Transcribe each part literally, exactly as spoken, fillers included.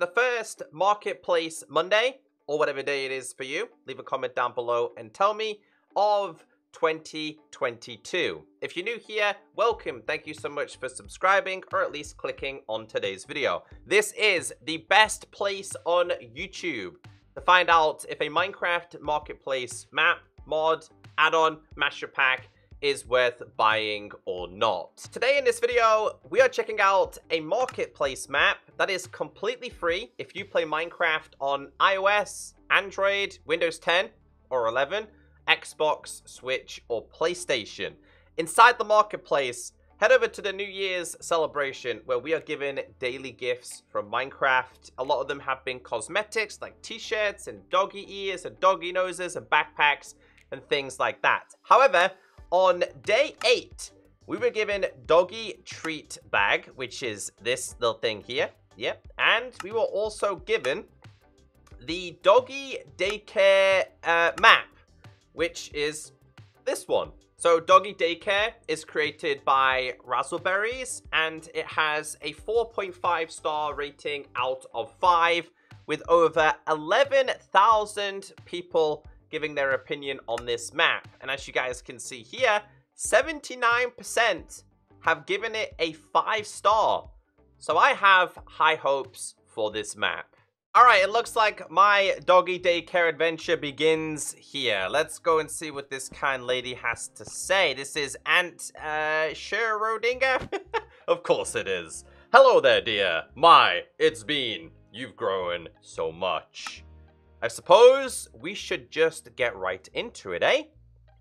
the first Marketplace Monday, or whatever day it is for you. Leave a comment down below and tell me, of twenty twenty-two. If you're new here, welcome. Thank you so much for subscribing, or at least clicking on today's video. This is the best place on YouTube to find out if a Minecraft Marketplace map, mod, add-on, masher pack is worth buying or not. Today in this video, we are checking out a marketplace map that is completely free if you play Minecraft on iOS, Android, Windows ten or eleven, Xbox, Switch, or PlayStation. Inside the marketplace, head over to the New Year's celebration where we are given daily gifts from Minecraft. A lot of them have been cosmetics like t-shirts and doggy ears and doggy noses and backpacks and things like that. However, on day eight, we were given doggy treat bag, which is this little thing here. Yep. And we were also given the Doggie Daycare uh, map, which is this one. So Doggie Daycare is created by Razzleberries, and it has a four point five star rating out of five, with over eleven thousand people giving their opinion on this map. And as you guys can see here, seventy-nine percent have given it a five star. So I have high hopes for this map. All right, it looks like my Doggie Daycare adventure begins here. Let's go and see what this kind lady has to say. This is Aunt uh, Schrodinger. Of course it is. Hello there, dear. My, it's been. You've grown so much. I suppose we should just get right into it, eh?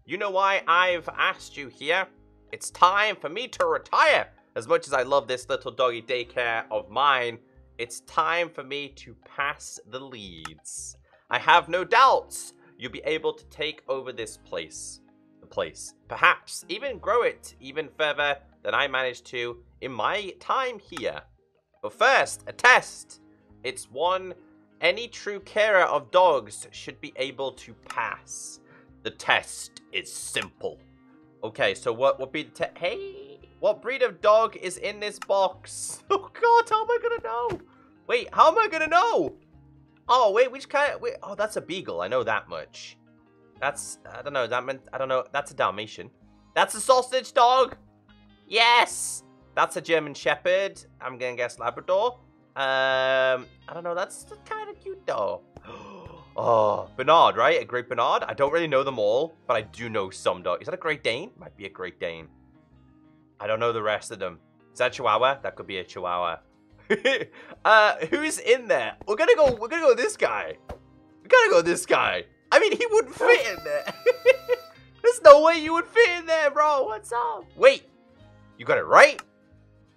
You know why I've asked you here? It's time for me to retire. As much as I love this little Doggie Daycare of mine, it's time for me to pass the leads. I have no doubts you'll be able to take over this place. The place. Perhaps even grow it even further than I managed to in my time here. But first, a test. It's one any true carer of dogs should be able to pass. The test is simple. Okay, so what would be the test? Hey, what breed of dog is in this box? Oh God, how am I gonna know? Wait, how am I gonna know? Oh wait, which kind of, wait, oh, that's a beagle, I know that much. That's, I don't know, that meant, I don't know, that's a Dalmatian. That's a sausage dog. Yes. That's a German Shepherd. I'm gonna guess Labrador. Um, I don't know, that's kind of cute though. Oh, Bernard, right? A Great Bernard? I don't really know them all, but I do know some dogs. Is that a Great Dane? Might be a Great Dane. I don't know the rest of them. Is that a Chihuahua? That could be a Chihuahua. uh, who's in there? We're gonna go, we're gonna go with this guy. We gotta go with this guy. I mean, he wouldn't fit in there. There's no way you would fit in there, bro. What's up? Wait, you got it right?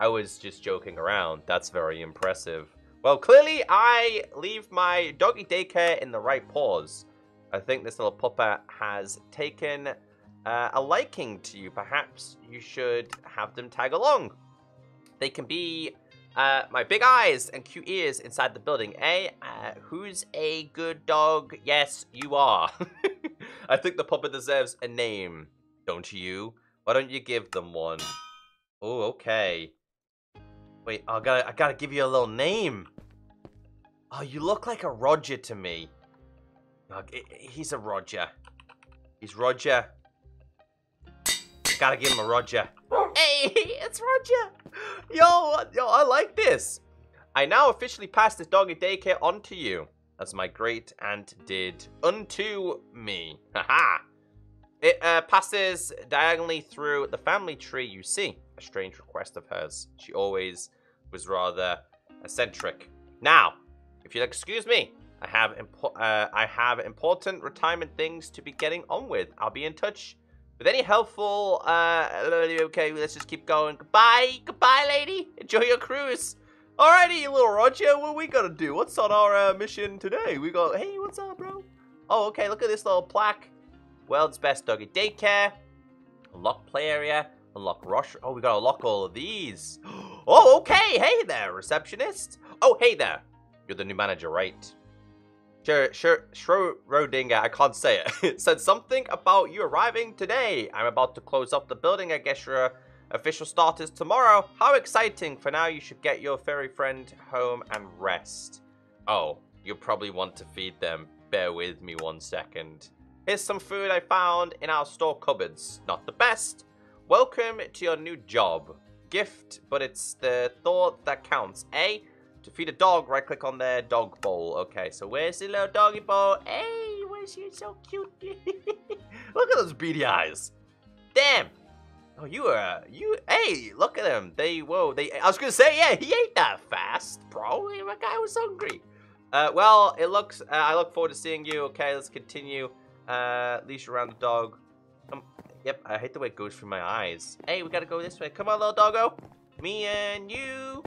I was just joking around. That's very impressive. Well, clearly I leave my Doggie Daycare in the right paws. I think this little puppa has taken uh, a liking to you. Perhaps you should have them tag along. They can be uh, my big eyes and cute ears inside the building, eh? Uh, who's a good dog? Yes, you are. I think the puppa deserves a name, don't you? Why don't you give them one? Oh, okay. Wait, I gotta, I gotta give you a little name. Oh, you look like a Roger to me. Oh, he's a Roger. He's Roger. I gotta give him a Roger. Hey, it's Roger. Yo, yo, I like this. I now officially pass this Doggie Daycare on to you, as my great aunt did unto me. Haha. It uh, passes diagonally through the family tree, you see. A strange request of hers. She always was rather eccentric. Now, if you'll excuse me, I have impo uh, I have important retirement things to be getting on with. I'll be in touch with any helpful... Uh, okay, let's just keep going. Goodbye. Goodbye, lady. Enjoy your cruise. Alrighty, little Roger. What we gotta do? What's on our uh, mission today? We got... Hey, what's up, bro? Oh, okay. Look at this little plaque. World's best Doggie Daycare. Unlock play area. Unlock rush. Oh, we gotta lock all of these. Oh, okay. Hey there, receptionist. Oh, hey there. You're the new manager, right? Sure, sure. Schrodinger, I can't say it. Said something about you arriving today. I'm about to close up the building. I guess your official start is tomorrow. How exciting. For now, you should get your fairy friend home and rest. Oh, you'll probably want to feed them. Bear with me one second. Here's some food I found in our store cupboards. Not the best. Welcome to your new job. Gift, but it's the thought that counts. Eh? To feed a dog, right click on their dog bowl. Okay, so where's the little doggy bowl? Hey, where's she? So cute. Look at those beady eyes. Damn. Oh, you are, you, hey, look at them. They, whoa, they, I was gonna say, yeah, he ate that fast. Probably, my guy was hungry. Uh, well, it looks, uh, I look forward to seeing you. Okay, let's continue. Uh, leash around the dog. Um, yep, I hate the way it goes through my eyes. Hey, we gotta go this way. Come on, little doggo. Me and you.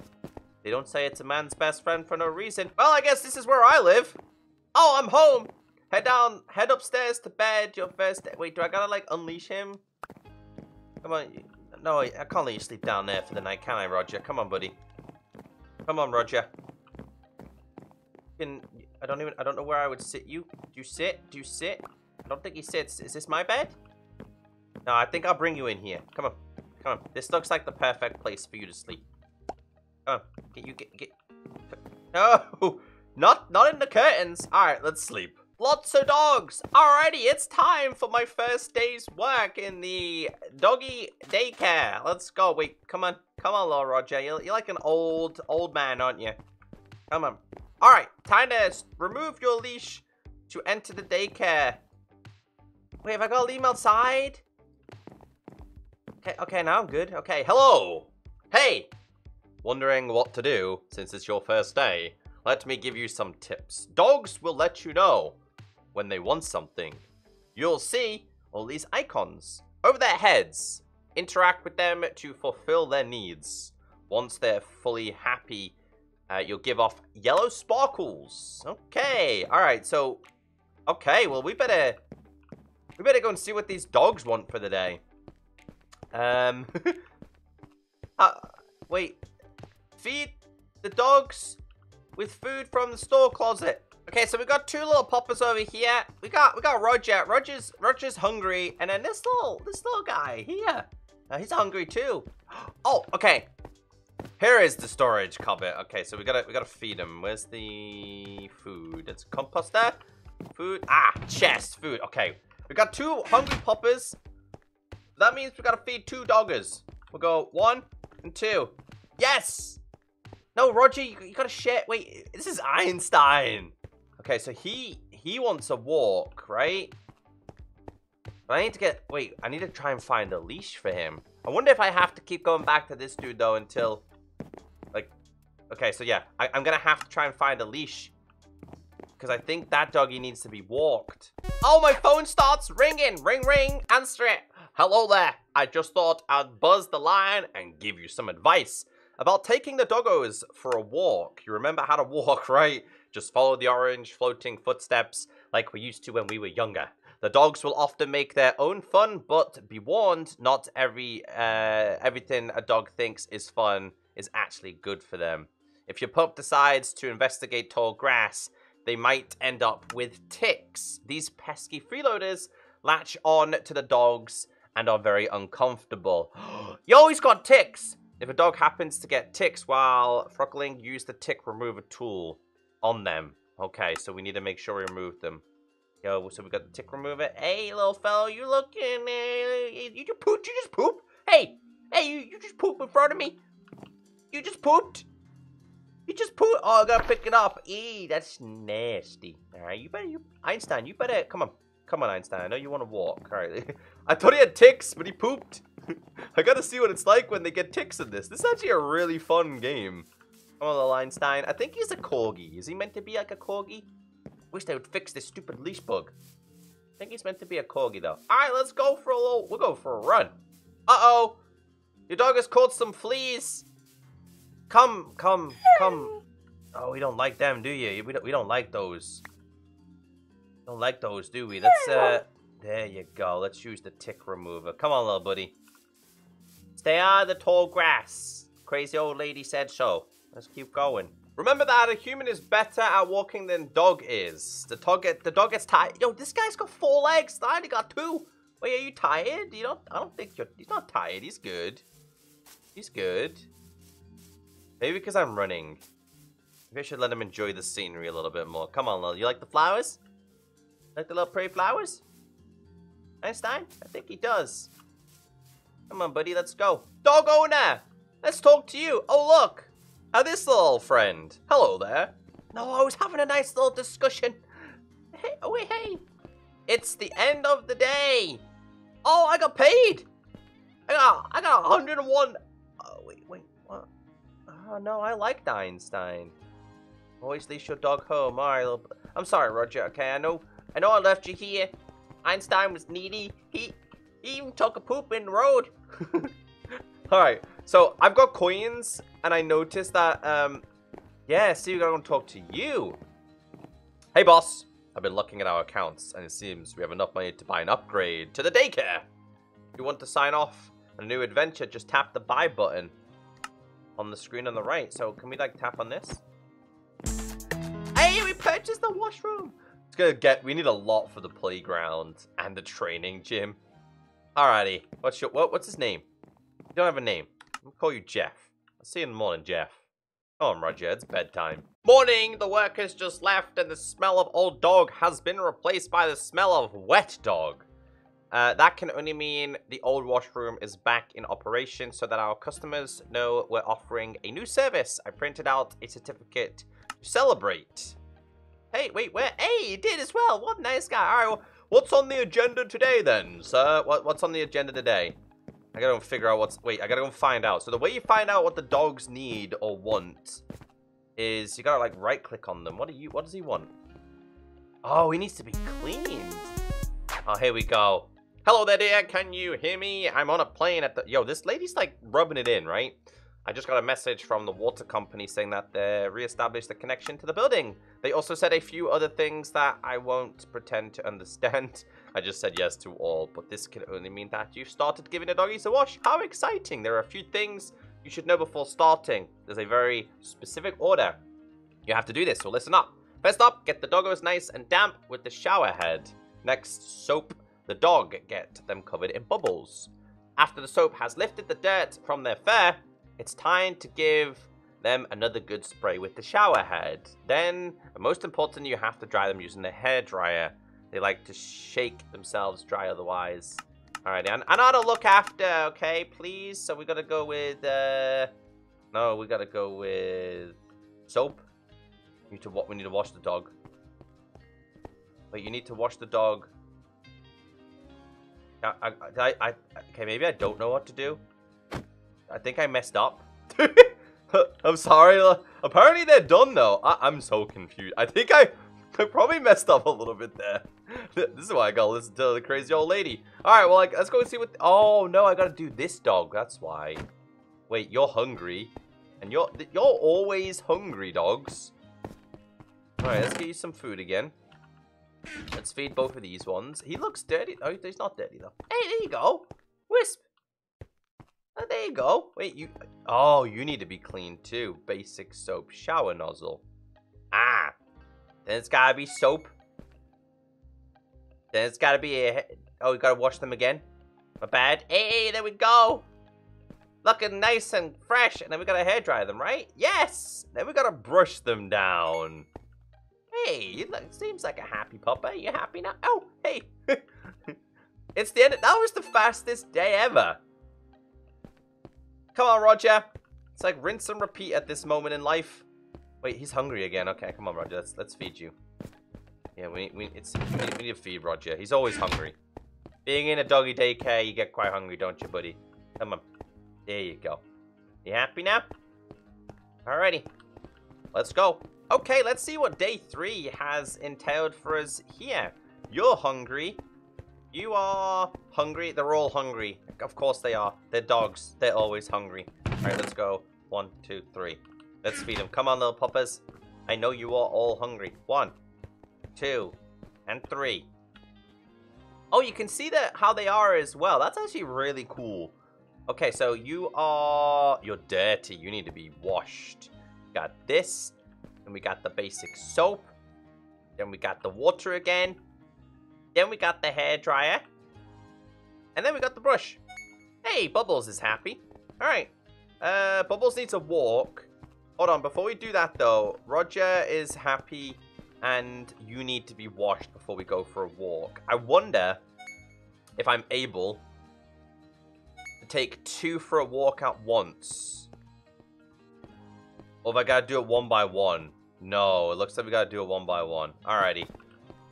They don't say it's a man's best friend for no reason. Well, I guess this is where I live. Oh, I'm home. Head down, head upstairs to bed. Your first, wait, do I gotta like unleash him? Come on, no, I can't let you sleep down there for the night, can I, Roger? Come on, buddy. Come on, Roger. Can, I don't even, I don't know where I would sit you. Do you sit? Do you sit? I don't think he sits. Is this my bed? No, I think I'll bring you in here. Come on, come on. This looks like the perfect place for you to sleep. Come on, get you, get, get. No, not, not in the curtains. All right, let's sleep. Lots of dogs. Alrighty, it's time for my first day's work in the doggy daycare. Let's go. Wait, come on. Come on, little Roger. You're, you're like an old, old man, aren't you? Come on. Alright, time to remove your leash to enter the daycare. Wait, have I got to leave him outside? Okay, okay, now I'm good. Okay, hello. Hey. Wondering what to do since it's your first day. Let me give you some tips. Dogs will let you know when they want something. You'll see all these icons over their heads. Interact with them to fulfill their needs. Once they're fully happy, uh, you'll give off yellow sparkles. Okay, all right, so, okay, well, we better, we better go and see what these dogs want for the day. Um, uh, wait, feed the dogs with food from the store closet. Okay, so we got two little poppers over here. We got we got Roger. Roger's Roger's hungry, and then this little this little guy here. Uh, he's hungry too. Oh, okay. Here is the storage cupboard. Okay, so we gotta we gotta feed him. Where's the food? It's composter. Food. Ah, chest food. Okay, we got two hungry poppers. That means we gotta feed two doggers. We'll go one and two. Yes. No, Roger, you, you gotta share. Wait, this is Einstein. Okay, so he he wants a walk, right? But I need to get. Wait, I need to try and find a leash for him. I wonder if I have to keep going back to this dude though until, like, okay, so yeah, I, I'm gonna have to try and find a leash because I think that doggy needs to be walked. Oh, my phone starts ringing, ring, ring. Answer it. Hello there. I just thought I'd buzz the line and give you some advice about taking the doggos for a walk. You remember how to walk, right? Just follow the orange floating footsteps like we used to when we were younger. The dogs will often make their own fun, but be warned, not every uh, everything a dog thinks is fun is actually good for them. If your pup decides to investigate tall grass, they might end up with ticks. These pesky freeloaders latch on to the dogs and are very uncomfortable. Yo, he's got ticks! If a dog happens to get ticks while frolicking, use the tick remover tool on them. Okay, so we need to make sure we remove them. Yo, so we got the tick remover. Hey, little fellow, you looking? Uh, you just pooped? You just pooped? Hey, hey, you, you just pooped in front of me? You just pooped? You just pooped? Oh, I gotta pick it up. Eee, that's nasty. All right, you better, you, Einstein, you better, come on. Come on, Einstein, I know you want to walk. All right, I thought he had ticks, but he pooped. I gotta see what it's like when they get ticks in this. This is actually a really fun game. Come on, little Einstein. I think he's a corgi. Is he meant to be like a corgi? Wish they would fix this stupid leash bug. I think he's meant to be a corgi, though. All right, let's go for a little... We'll go for a run. Uh-oh. Your dog has caught some fleas. Come, come, come. Oh, we don't like them, do you? We don't, we don't like those. Don't like those, do we? Let's, uh... There you go. Let's use the tick remover. Come on, little buddy. Stay out of the tall grass. Crazy old lady said so. Let's keep going. Remember that a human is better at walking than dog is. The dog, get, the dog gets tired. Yo, this guy's got four legs. I only got two. Wait, are you tired? You don't. I don't think you're. He's not tired. He's good. He's good. Maybe because I'm running. Maybe I should let him enjoy the scenery a little bit more. Come on, Lil. You like the flowers? Like the little prairie flowers? Einstein? I think he does. Come on, buddy. Let's go. Dog owner! Let's talk to you. Oh, look. Now, this little friend. Hello there. No, I was having a nice little discussion. Hey, oh, hey. It's the end of the day. Oh, I got paid. I got, I got one hundred and one. Oh, wait, wait, what? Oh, no, I liked Einstein. Always leash your dog home. All right, I'm sorry, Roger, okay? I know I know I left you here. Einstein was needy. He, he even took a poop in the road. All right, so I've got coins, and I noticed that, um, yeah, see, we're going to talk to you. Hey, boss. I've been looking at our accounts, and it seems we have enough money to buy an upgrade to the daycare. If you want to sign off on a new adventure, just tap the buy button on the screen on the right. So can we, like, tap on this? Hey, we purchased the washroom. It's gonna get, we need a lot for the playground and the training gym. Alrighty, what's your, what, what's his name? You don't have a name. I'll call you Jeff. I'll see you in the morning, Jeff. Come on, Roger, it's bedtime. Morning, the workers just left and the smell of old dog has been replaced by the smell of wet dog. Uh, that can only mean the old washroom is back in operation so that our customers know we're offering a new service. I printed out a certificate to celebrate. Hey, wait, where? Hey, you did as well. What a nice guy. All right, well, what's on the agenda today then, sir? What, what's on the agenda today? I gotta go figure out what's... Wait, I gotta go find out. So the way you find out what the dogs need or want is you gotta, like, right-click on them. What do you... What does he want? Oh, he needs to be cleaned. Oh, here we go. Hello there, dear. Can you hear me? I'm on a plane at the... Yo, this lady's, like, rubbing it in, right? I just got a message from the water company saying that they reestablished the connection to the building. They also said a few other things that I won't pretend to understand. I just said yes to all, but this can only mean that you've started giving the doggies a wash. How exciting! There are a few things you should know before starting. There's a very specific order. You have to do this, so listen up. First up, get the doggos nice and damp with the shower head. Next, soap the dog, get them covered in bubbles. After the soap has lifted the dirt from their fur, it's time to give them another good spray with the shower head. Then, most important, you have to dry them using the hairdryer. They like to shake themselves dry otherwise. All right, and I know how to look after, okay, please? So we gotta go with, uh, no, we gotta go with soap. We need to, we need to wash the dog. Wait, you need to wash the dog. I, I, I, I, okay, maybe I don't know what to do. I think I messed up. I'm sorry. Apparently they're done though. I, I'm so confused. I think I, I probably messed up a little bit there. This is why I gotta listen to the crazy old lady. All right, well, like, let's go and see what. Oh no, I gotta do this dog. That's why. Wait, you're hungry, and you're you're always hungry, dogs. All right, let's get you some food again. Let's feed both of these ones. He looks dirty. Oh, he's not dirty though. Hey, there you go, Wisp. Oh, there you go. Wait, you... Oh, you need to be clean, too. Basic soap shower nozzle. Ah. Then it's gotta be soap. Then it's gotta be a... Oh, you gotta wash them again? My bad. Hey, there we go. Looking nice and fresh. And then we gotta hairdryer them, right? Yes! Then we gotta brush them down. Hey, you look... Seems like a happy pupper. You happy now? Oh, hey. It's the end of... That was the fastest day ever. Come on, Roger. It's like rinse and repeat at this moment in life. Wait, he's hungry again. Okay, come on, Roger. Let's, let's feed you. Yeah, we, we, it's, we, need, we need to feed Roger. He's always hungry. Being in a doggy daycare, you get quite hungry, don't you, buddy? Come on. There you go. You happy now? Alrighty. Let's go. Okay, let's see what day three has entailed for us here. You're hungry. You are hungry. They're all hungry. Of course they are. They're dogs. They're always hungry. All right, let's go. One, two, three. Let's feed them. Come on, little puppers. I know you are all hungry. One, two, and three. Oh, you can see that how they are as well. That's actually really cool. Okay, so you are... You're dirty. You need to be washed. Got this. Then we got the basic soap. Then we got the water again. Then we got the hairdryer. And then we got the brush. Hey, Bubbles is happy. Alright. Uh, Bubbles needs a walk. Hold on, before we do that though, Roger is happy and you need to be washed before we go for a walk. I wonder if I'm able to take two for a walk at once. Or if I gotta do it one by one. No, it looks like we gotta do it one by one. Alrighty.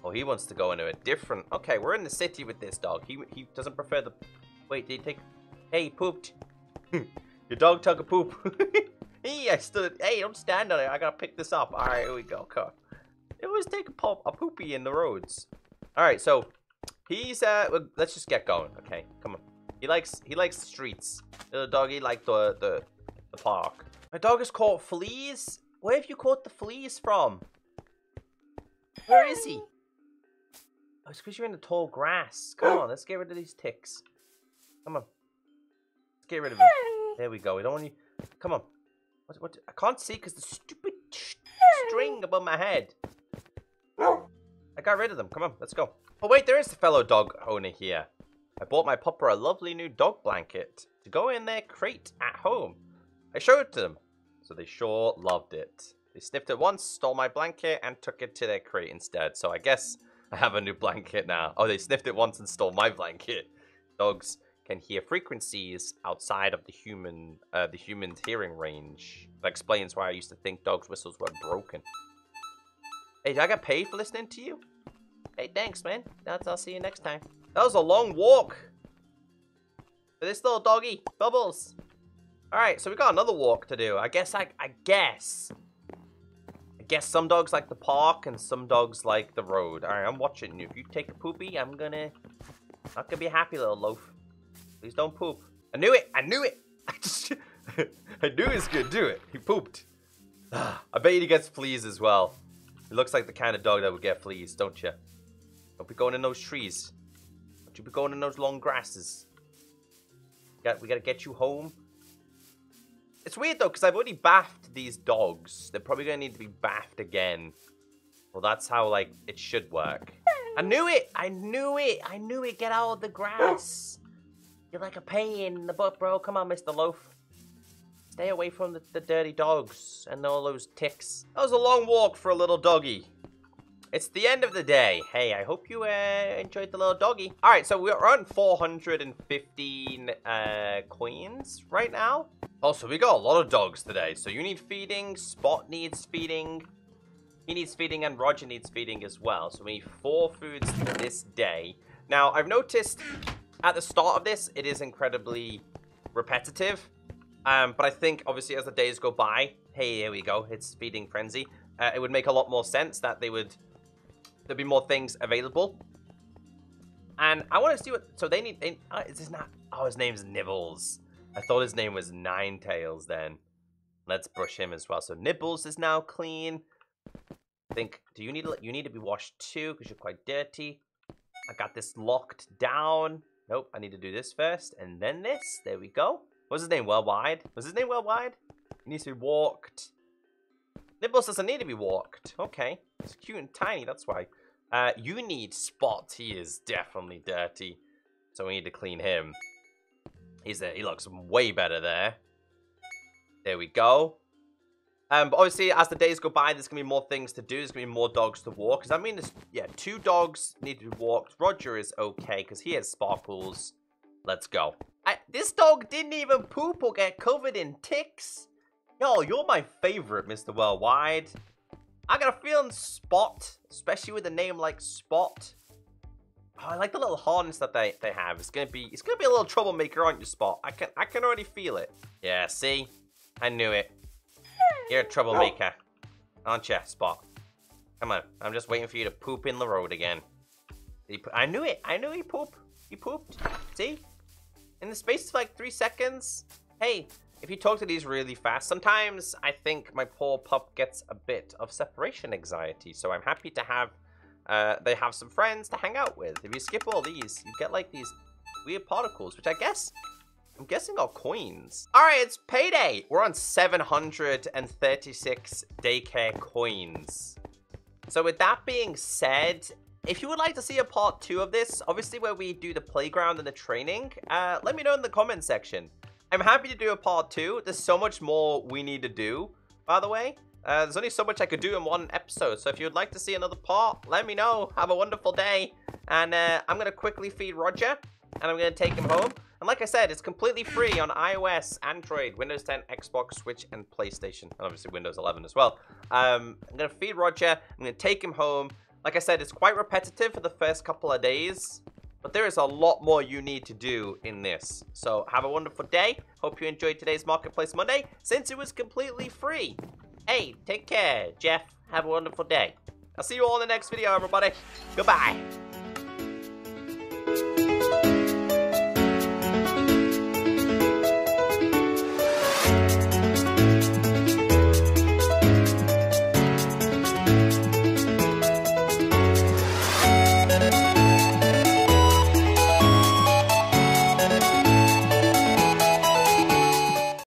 Oh, he wants to go into a different... Okay, we're in the city with this dog. He he doesn't prefer the... Wait, did he take... Hey, he pooped. Your dog took a poop. Hey, I stood... Hey, don't stand on it. I gotta pick this up. Alright, here we go. Come on. It was take a, pop, a poopy in the roads. Alright, so... He's, uh... let's just get going. Okay, come on. He likes... He likes the streets. Little doggy liked the, the, the park. My dog has caught fleas. Where have you caught the fleas from? Where is he? Oh, it's because you're in the tall grass. Come on, let's get rid of these ticks. Come on. Let's get rid of them. There we go. We don't want you... Come on. What, what, I can't see because the stupid string above my head. I got rid of them. Come on, let's go. Oh, wait, there is a fellow dog owner here. I bought my pupper a lovely new dog blanket to go in their crate at home. I showed it to them, so they sure loved it. They sniffed it once, stole my blanket, and took it to their crate instead. So I guess I have a new blanket now. Oh, they sniffed it once and stole my blanket. Dogs can hear frequencies outside of the human, uh, the human's hearing range. That explains why I used to think dogs' whistles were broken. Hey, did I get paid for listening to you? Hey, thanks, man. That's, I'll see you next time. That was a long walk for this little doggy, Bubbles. All right, so we got another walk to do. I guess, I, I guess. I guess some dogs like the park and some dogs like the road. All right, I'm watching you. If you take a poopy, I'm gonna, not gonna be a happy little loaf. Please don't poop. I knew it, I knew it. I just, I knew he was gonna do it. He pooped. I bet he gets fleas as well. He looks like the kind of dog that would get fleas, don't you? Don't be going in those trees. Don't you be going in those long grasses. We gotta, we gotta get you home. It's weird, though, because I've already bathed these dogs. They're probably going to need to be bathed again. Well, that's how, like, it should work. I knew it! I knew it! I knew it! Get out of the grass! You're like a pain in the butt, bro. Come on, Mister Loaf. Stay away from the, the dirty dogs and all those ticks. That was a long walk for a little doggy. It's the end of the day. Hey, I hope you uh, enjoyed the little doggy. All right, so we're on four hundred fifteen uh, coins right now. Also, we got a lot of dogs today. So you need feeding, Spot needs feeding. He needs feeding and Roger needs feeding as well. So we need four foods this day. Now, I've noticed at the start of this, it is incredibly repetitive. Um, but I think obviously as the days go by, hey, here we go, it's feeding frenzy. Uh, it would make a lot more sense that they would, there'd be more things available. And I want to see what, so they need, they, uh, is this not, oh, his name's Nibbles. I thought his name was Ninetails then. Let's brush him as well. So Nibbles is now clean. I think, do you need to, you need to be washed too, because you're quite dirty. I got this locked down. Nope, I need to do this first, and then this. There we go. What was his name, Worldwide? Was his name Worldwide? He needs to be walked. Nibbles doesn't need to be walked. Okay, it's cute and tiny, that's why. Uh, you need Spot, he is definitely dirty. So we need to clean him. He's there. He looks way better there. There we go. Um, but obviously, as the days go by, there's going to be more things to do. There's going to be more dogs to walk. Because I mean, there's, yeah, two dogs need to be walked. Roger is okay because he has sparkles. Let's go. I, this dog didn't even poop or get covered in ticks. Yo, you're my favorite, Mister Worldwide. I got a feeling Spot, especially with a name like Spot. Oh, I like the little harness that they, they have. It's gonna be it's gonna be a little troublemaker, aren't you, Spot? I can I can already feel it. Yeah, see? I knew it. You're a troublemaker. Aren't you, Spot? Come on. I'm just waiting for you to poop in the road again. I knew it. I knew he pooped. He pooped. See? In the space of like three seconds. Hey, if you talk to these really fast, sometimes I think my poor pup gets a bit of separation anxiety. So I'm happy to have Uh, they have some friends to hang out with. If you skip all these, you get like these weird particles, which I guess, I'm guessing are coins. All right, it's payday. We're on seven hundred thirty-six daycare coins. So with that being said, if you would like to see a part two of this, obviously where we do the playground and the training, uh, let me know in the comment section. I'm happy to do a part two. There's so much more we need to do. by the way. Uh, there's only so much I could do in one episode, so if you'd like to see another part, let me know. Have a wonderful day. And uh, I'm going to quickly feed Roger, and I'm going to take him home. And like I said, it's completely free on iOS, Android, Windows ten, Xbox, Switch, and PlayStation. And obviously Windows eleven as well. Um, I'm going to feed Roger. I'm going to take him home. Like I said, it's quite repetitive for the first couple of days, but there is a lot more you need to do in this. So have a wonderful day. Hope you enjoyed today's Marketplace Monday, since it was completely free. Hey, take care, Jeff. Have a wonderful day. I'll see you all in the next video, everybody. Goodbye.